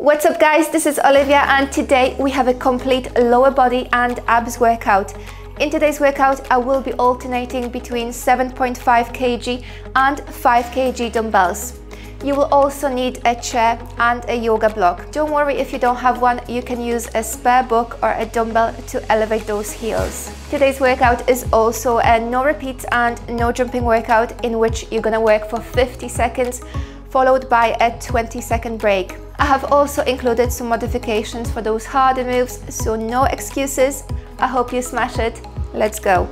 What's up guys, this is Olivia and today we have a complete lower body and abs workout. In today's workout I will be alternating between 7.5 kg and 5 kg dumbbells. You will also need a chair and a yoga block. Don't worry if you don't have one, you can use a spare book or a dumbbell to elevate those heels. Today's workout is also a no repeats and no jumping workout in which you're gonna work for 50 seconds followed by a 20-second break. I have also included some modifications for those harder moves, so no excuses. I hope you smash it. Let's go.